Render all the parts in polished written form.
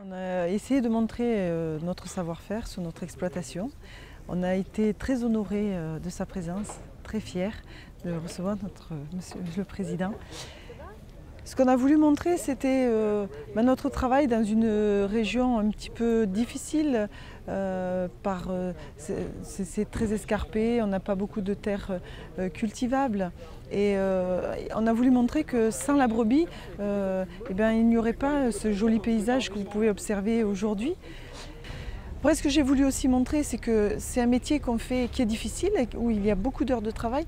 On a essayé de montrer notre savoir-faire sur notre exploitation. On a été très honorés de sa présence, très fiers de recevoir monsieur le Président. Ce qu'on a voulu montrer, c'était notre travail dans une région un petit peu difficile. C'est très escarpé, on n'a pas beaucoup de terres cultivables. Et on a voulu montrer que sans la brebis, il n'y aurait pas ce joli paysage que vous pouvez observer aujourd'hui. Après, ce que j'ai voulu aussi montrer, c'est que c'est un métier qu'on fait qui est difficile, où il y a beaucoup d'heures de travail,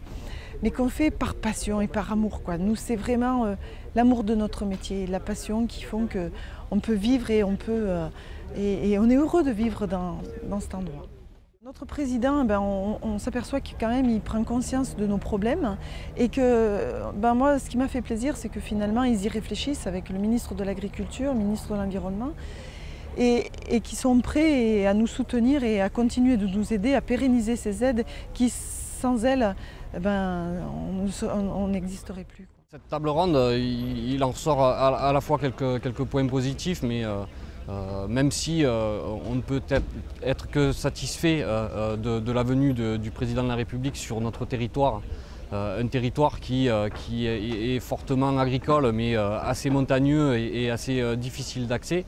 mais qu'on fait par passion et par amour, quoi. Nous, c'est vraiment l'amour de notre métier et la passion qui font qu'on peut vivre et on est heureux de vivre dans cet endroit. Notre président, on s'aperçoit que quand même il prend conscience de nos problèmes et que moi, ce qui m'a fait plaisir, c'est que finalement ils y réfléchissent avec le ministre de l'Agriculture, le ministre de l'Environnement. Et qui sont prêts à nous soutenir et à continuer de nous aider à pérenniser ces aides qui, sans elles, on n'existerait plus. Cette table ronde, il en ressort à la fois quelques points positifs, mais même si on ne peut être que satisfait de la venue du Président de la République sur notre territoire, un territoire qui est fortement agricole, mais assez montagneux et assez difficile d'accès.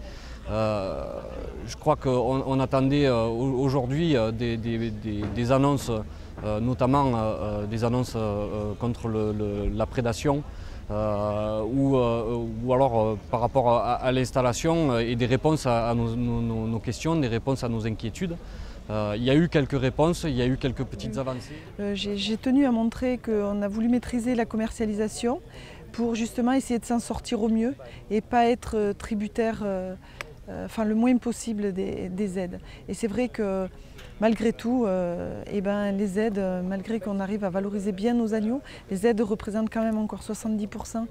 Je crois qu'on attendait aujourd'hui des annonces, notamment des annonces contre la prédation ou alors par rapport à l'installation et des réponses à nos questions, des réponses à nos inquiétudes. Il y a eu quelques réponses, il y a eu quelques petites avancées. J'ai tenu à montrer qu'on a voulu maîtriser la commercialisation pour justement essayer de s'en sortir au mieux et pas être tributaire le moins possible des aides. Et c'est vrai que malgré tout, les aides, malgré qu'on arrive à valoriser bien nos agneaux, les aides représentent quand même encore 70%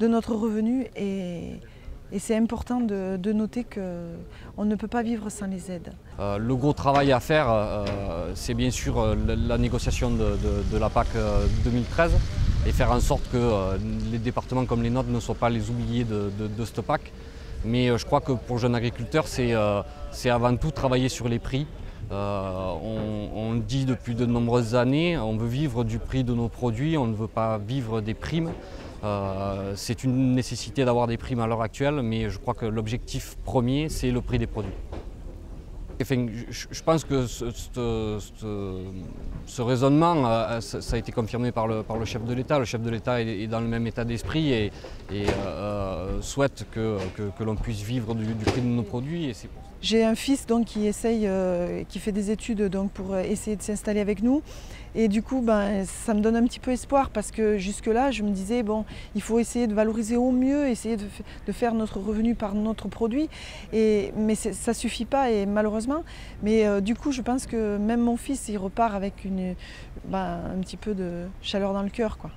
de notre revenu et c'est important de noter qu'on ne peut pas vivre sans les aides. Le gros travail à faire, c'est bien sûr la négociation de la PAC 2013 et faire en sorte que les départements comme les nôtres ne soient pas les oubliés de cette PAC. Mais je crois que pour jeunes agriculteurs, c'est avant tout travailler sur les prix. On dit depuis de nombreuses années, on veut vivre du prix de nos produits, on ne veut pas vivre des primes. C'est une nécessité d'avoir des primes à l'heure actuelle, mais je crois que l'objectif premier, c'est le prix des produits. Enfin, je pense que ce raisonnement, ça a été confirmé par le chef de l'État. Le chef de l'État est dans le même état d'esprit et souhaite que l'on puisse vivre du prix de nos produits. J'ai un fils donc, qui fait des études pour essayer de s'installer avec nous. Et du coup, ça me donne un petit peu espoir parce que jusque-là, je me disais, il faut essayer de valoriser au mieux, essayer de faire notre revenu par notre produit. Mais ça ne suffit pas, et malheureusement. Mais du coup, je pense que même mon fils, il repart avec un petit peu de chaleur dans le cœur, quoi.